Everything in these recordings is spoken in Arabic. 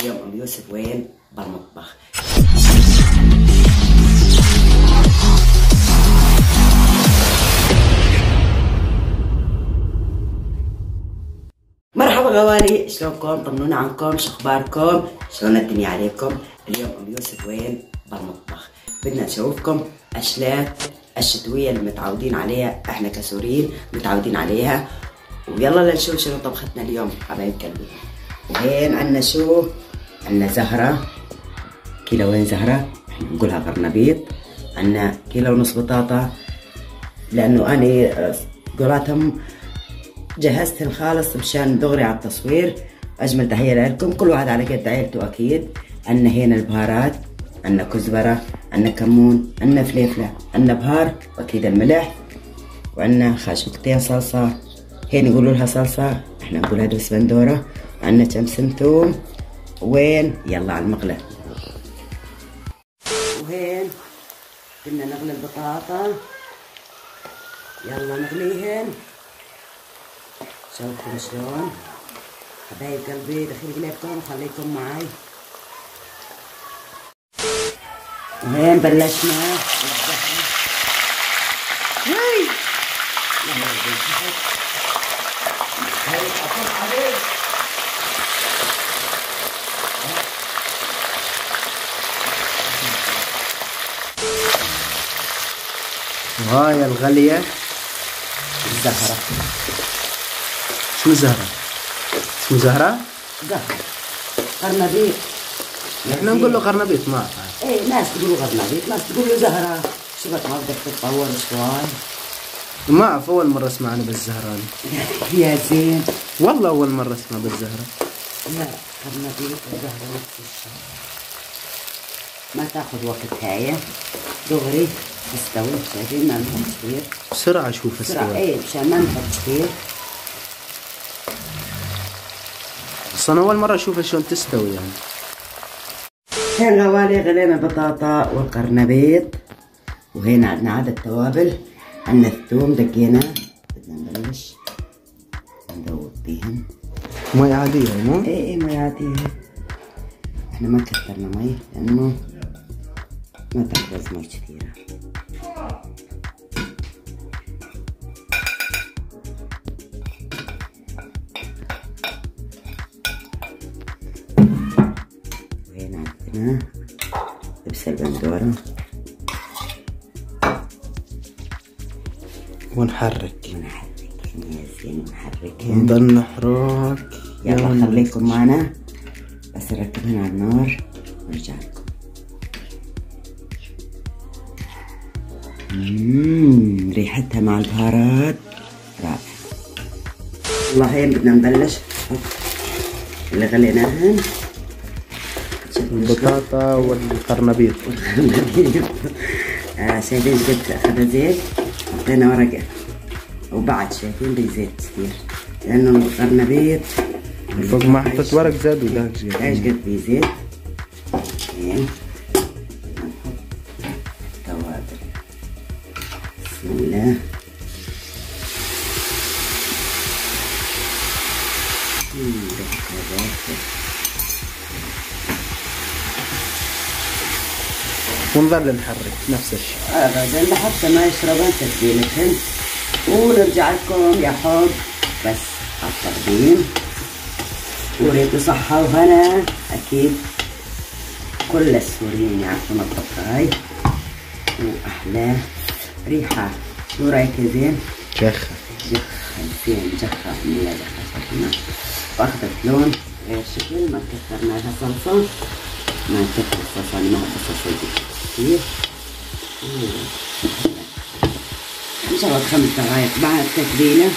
اليوم ام يوسف وين؟ بالمطبخ. مرحبا غوالي، شلونكم؟ طمنونا عنكم، شو اخباركم؟ شلون الدنيا عليكم؟ اليوم ام يوسف وين؟ بالمطبخ. بدنا نشوفكم اكلات الشتويه اللي متعودين عليها، احنا كسوريين متعودين عليها، ويلا لنشوف شنو طبختنا اليوم حبايب قلبي. وهين عنا شو؟ عنا زهرة كيلوين زهرة، احنا نقولها قرنبيط، عنا كيلو ونص بطاطا، لأنه أنا قولاتهم جهزت الخالص مشان دغري على التصوير. أجمل تحية لكم، كل واحد على قد عيلته أكيد. عنا هنا البهارات، عنا كزبرة، عنا كمون، عنا فليفلة، عنا بهار وأكيد الملح، وعنا خاشوقتين صلصة، هين يقولوا لها صلصة، احنا نقولها دوس بندورة. عنا كم سمتوم، وين يلا على المقلة. وهين كنا نغلي البطاطا، يلا نغليهن. شوفوا شلون حبايب قلبي، دخيل قلبكم وخليكم معي. وهين بلشنا بالزهرة، هاي اطلع عليك. وهاي الغالية الزهرة. شو زهرة؟ اسمه زهرة؟ زهرة قرنبيط، احنا نقول له قرنبيط، ما ايه ناس تقول له قرنبيط، ناس تقول له زهرة. شو بدك ما بدك تتطور شوي؟ ما اعرف، اول مرة اسمع انا بالزهرة. يا زين والله اول مرة اسمع بالزهرة. لا قرنبيط وزهرة نفس الشيء، ما تاخذ وقت، هاي دغري تستوي. شايفين ما نحط كثير، بسرعة شوف السوا، بسرعة ايه مشان ما نحط كثير. بس أنا أول مرة أشوفها شلون تستوي يعني. هنا غوالي غلينا البطاطا والقرنبيط، وهنا عندنا عدد توابل، عندنا الثوم دقيناه، بدنا نبلش ندوب بيهم. مي عادية مو؟ ايه ايه مي عادية، احنا ما كثرنا مي لأنه ما تحتاج مي كثيرة. وهنا عندنا دبس البندورة، ونحرك نضل نحرك. يلا خليكم معنا بس نركبهن على النار ونرجع لكم. ريحتها مع البهارات رائعة. والله هين بدنا نبلش نحط اللي غليناهن، البطاطا والقرنبيط. شايفين جبت أخذ زيت، حطينا ورقة، وبعد شايفين بالزيت كثير لأنه القرنبيط فوق ما حطيت ورق زاد وذاك زيت. ايش قد بيه زيت؟ زين بسم الله. ونظل نحرك نفس الشيء ابدا لحتى ما يشربن تتبيلتهن، ونرجع لكم يا حب بس على التقديم. وريتوا صحة وهنا، اكيد كل السوريين يعرفون الطبخة هاي، واحلى ريحة. شو رايك يا زين؟ جخة زين، جخة بالله، جخة واخذت لون غير شكل. ما كثرنا لها صلصة، ما كثر الصلصة، أنا ما أحب الصلصة كثير. إن شاء الله بخمس دقايق بعد التتبيلة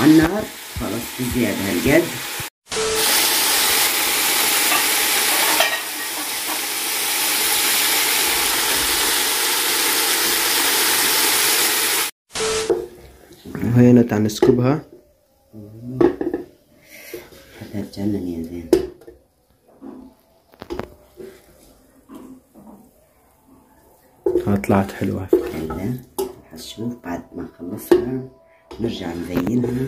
على النار خلاص بزيادة هالقد. وهنا تعال نسكبها حتى تجنن يا زين. ها طلعت حلوة. ايوه حنشوف بعد ما نخلصها نرجع نزينها.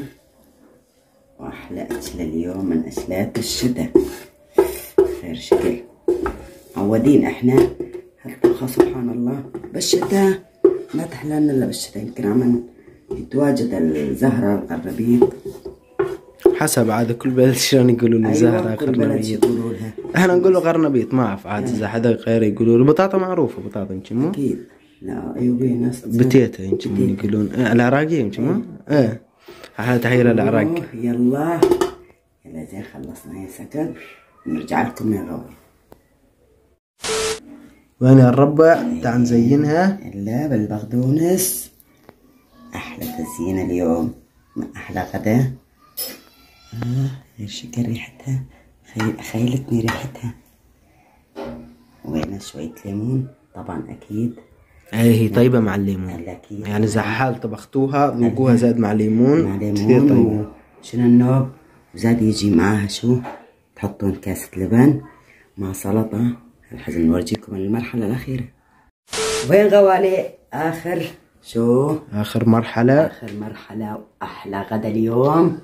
واحلى أكلة اليوم من أكلات الشتاء، الحرش كده، عودين احنا هالطبخه سبحان الله. بالشتاء ما تحلالنا الا بالشتاء، يمكن عم تتواجد الزهره القربيط حسب عاد كل بلد شلون يقولوا لنا. أيوة زهره قرنبيط يقولوا لها، احنا نقول له قرنبيط، ما اعرف عاد اذا حدا غير يقولوا له. بطاطا معروفه، بطاطا يمكن مو؟ اكيد لا ايوبيه ناس بتيتا يمكن يقولون. العراقيه يمكن مو؟ ايه احلى تحيه للعراق. يلا يلا زين خلصنا يا سكن، نرجع لكم يا غوي. وهنا الربع تعال نزينها الا بالبقدونس. احلى تزيين اليوم ما احلى غدا. شكل ريحتها خيلتني ريحتها. وهنا شوية ليمون طبعا أكيد. هي طيبة مع الليمون يعني إذا حال طبختوها ذوقوها زاد مع ليمون، مع ليمون طيبة. شنو النوب وزاد يجي معاها شو؟ تحطون كاسة لبن مع سلطة. هلحظة نورجيكم المرحلة الأخيرة. وين غوالي؟ آخر شو؟ آخر مرحلة، آخر مرحلة وأحلى غدا اليوم.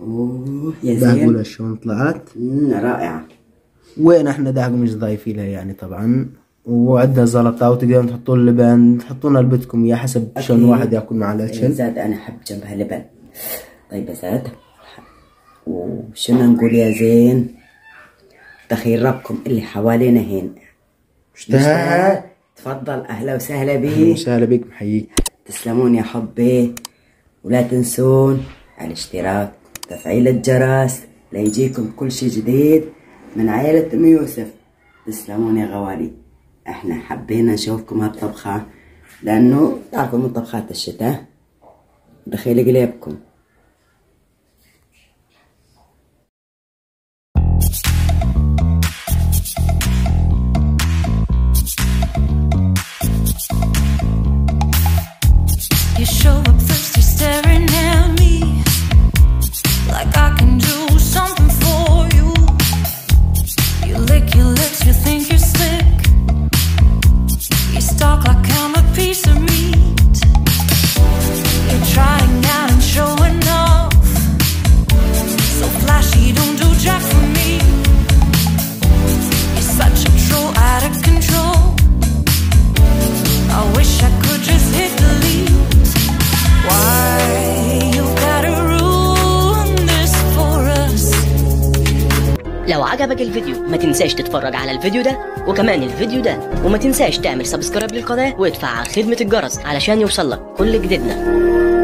اوه يا زين معقولة شلون طلعت؟ رائعة. وين احنا داعقو مش ضايفين لها يعني طبعا، وعندنا زلطة وتقدرون تحطون لبن، تحطونه لبتكم اياه حسب شلون واحد ياكل مع الاكل. زاد انا احب جنبها لبن. طيب زاد وشنو نقول يا زين؟ تخيل ربكم اللي حوالينا هين. اشتهى؟ تفضل اهلا وسهلا بيك. اهلا وسهلا بيك، محييك. تسلمون يا حبي، ولا تنسون الاشتراك، تفعيل الجرس ليجيكم كل شيء جديد من عيلة ام يوسف. تسلمون يا غوالي، احنا حبينا نشوفكم هالطبخة لانه تعرفوا من طبخات الشتاء دخيل قليبكم. لو عجبك الفيديو ما تنساش تتفرج على الفيديو ده وكمان الفيديو ده، وما تنساش تعمل سبسكرايب للقناة وادفع على خدمة الجرس علشان يوصلك كل جديدنا.